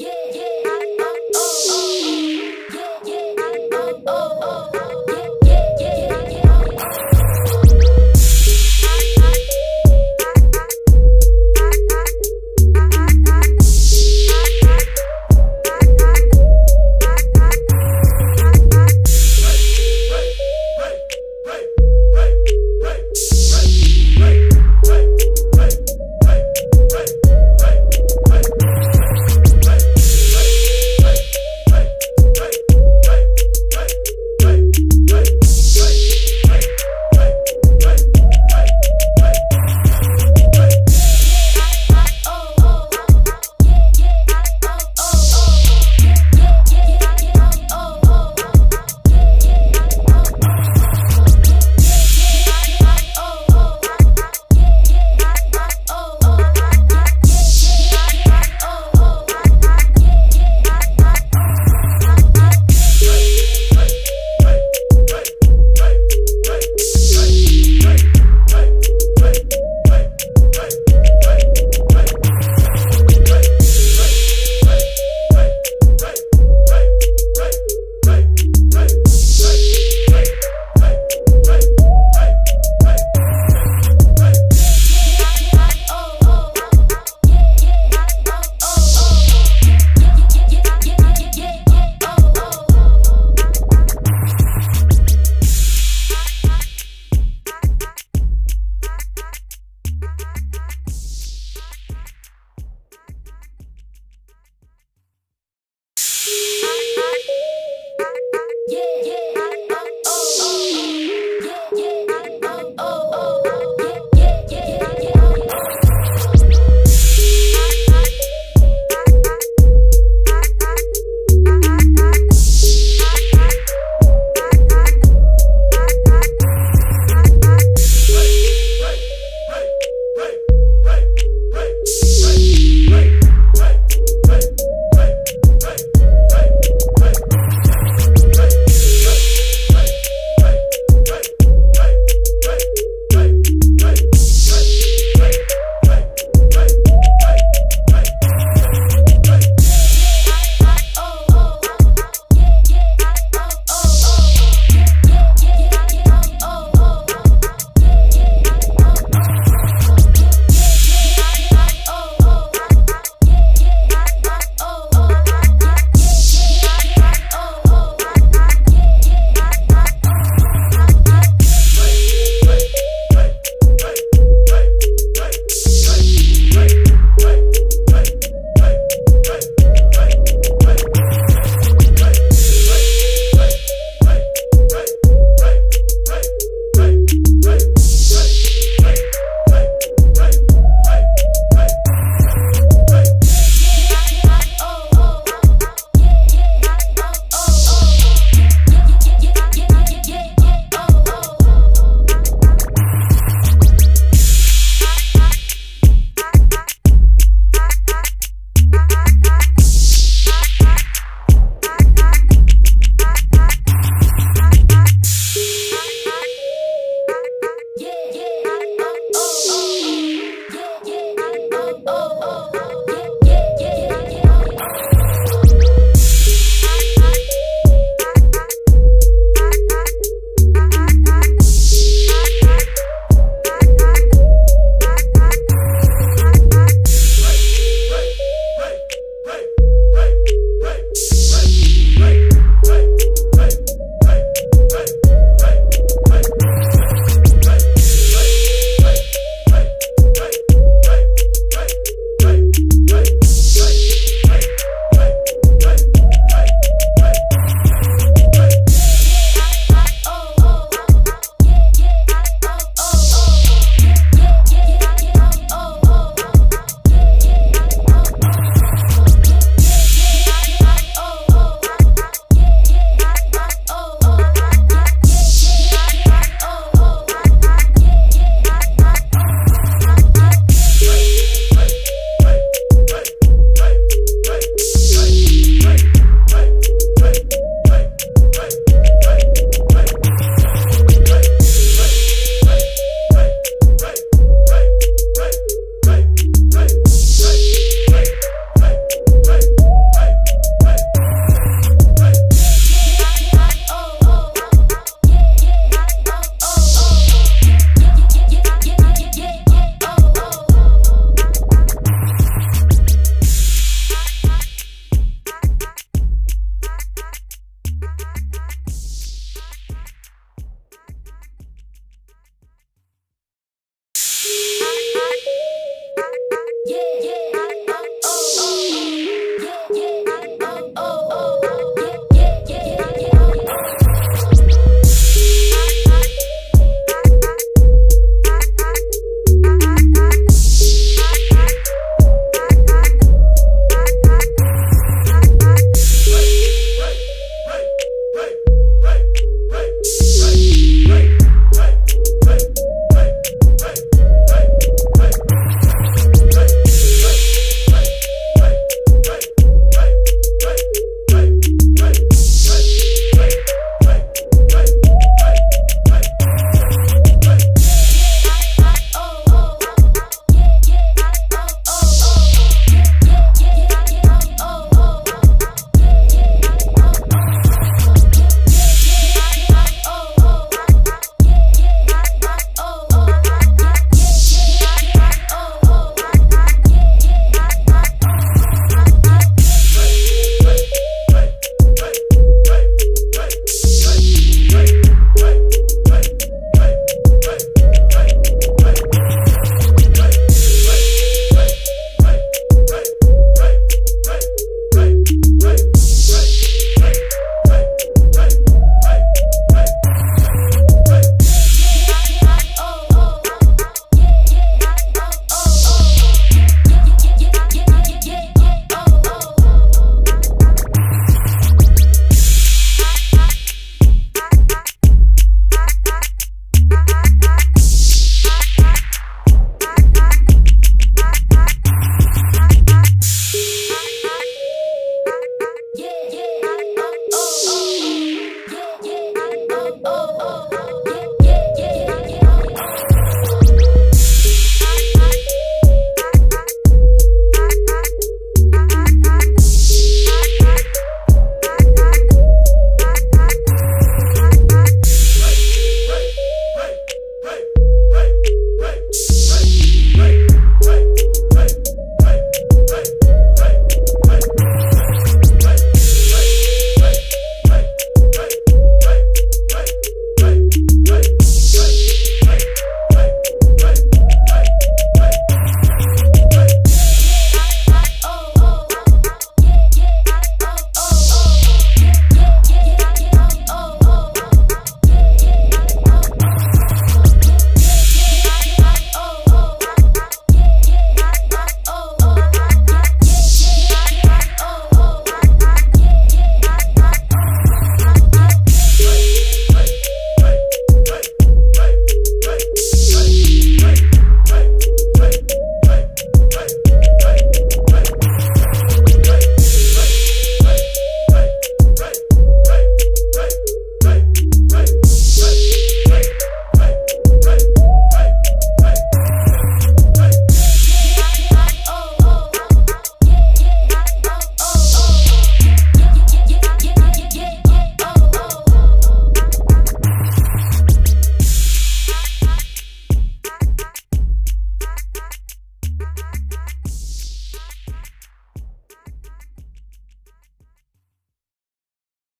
Yeah.